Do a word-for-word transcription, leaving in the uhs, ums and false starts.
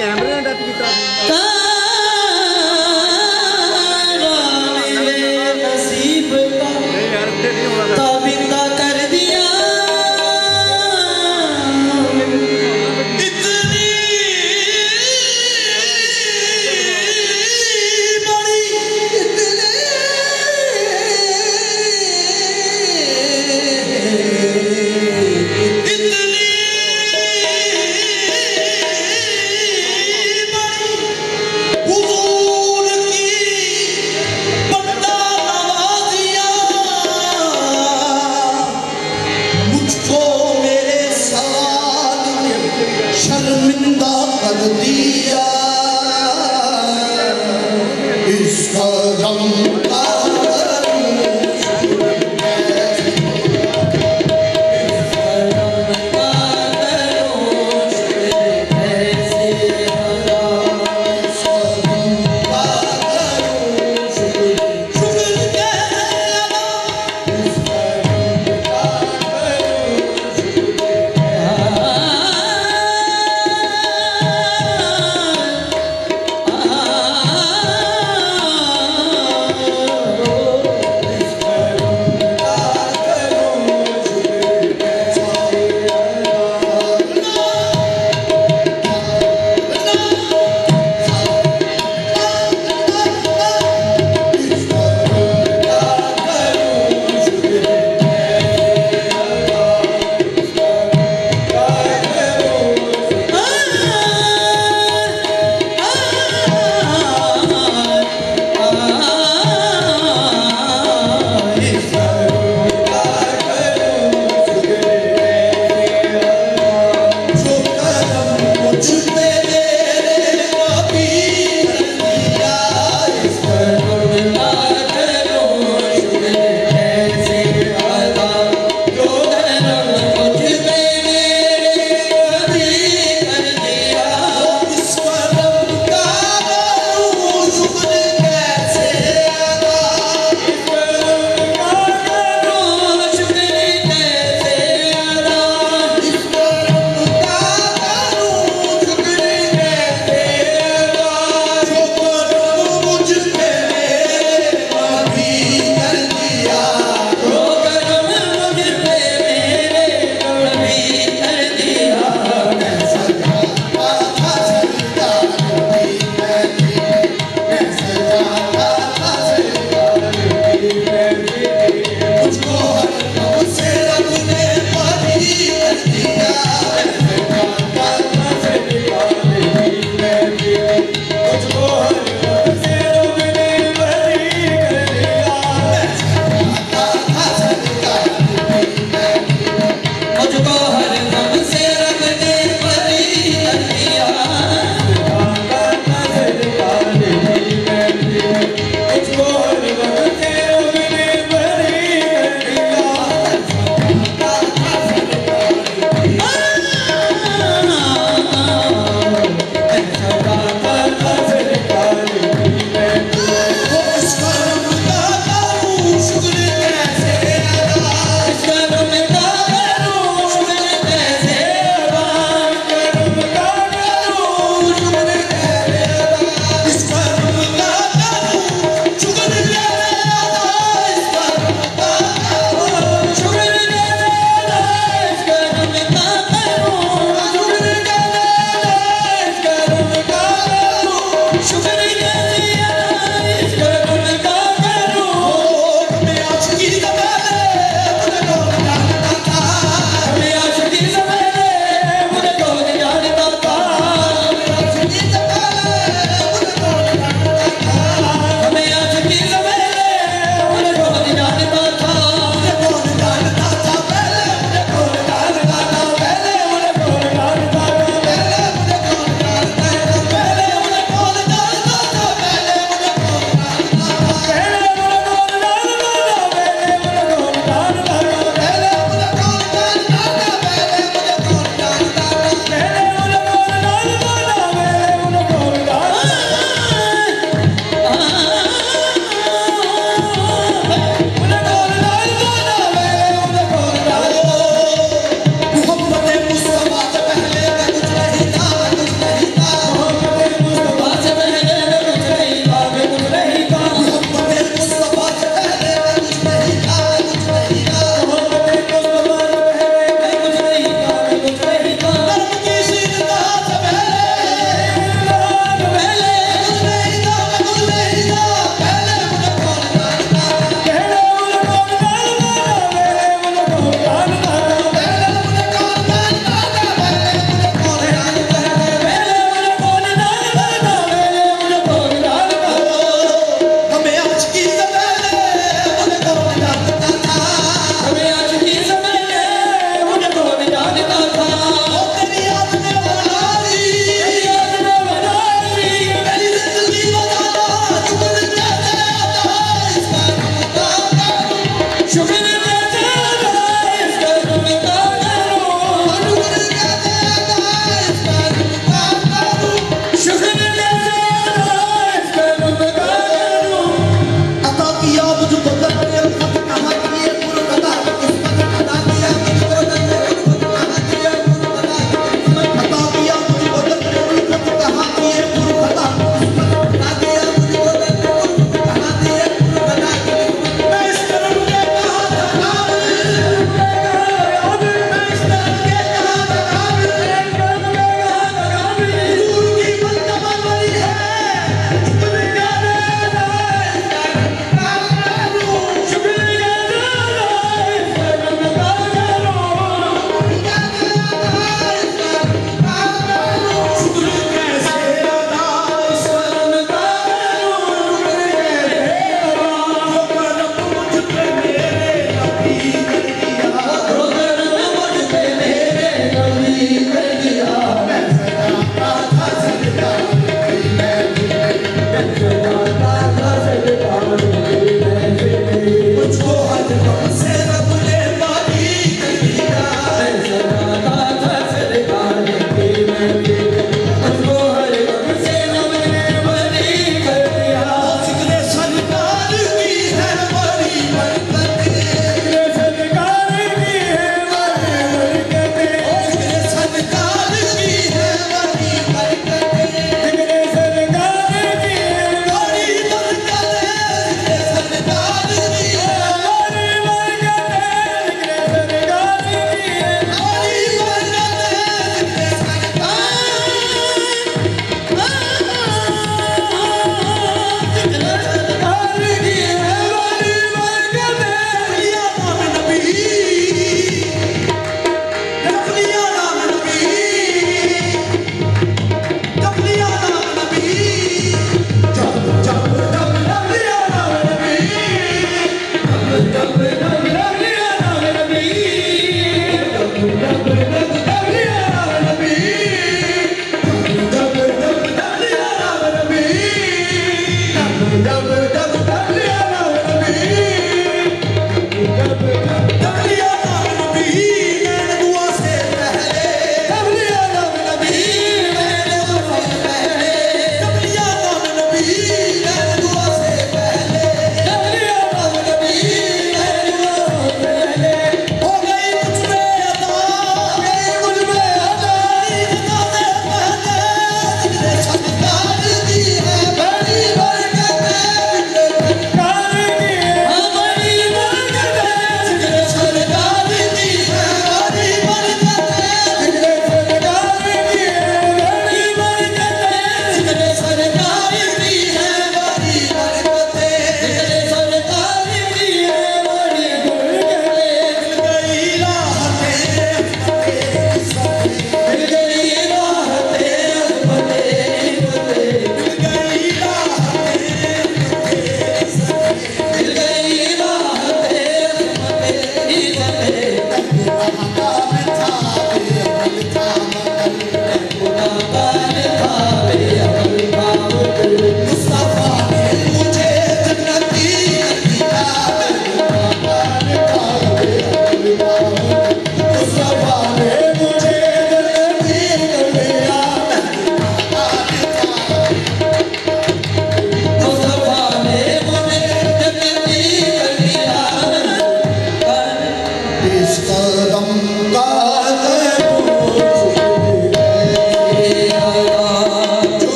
camera and at guitar. Shall we not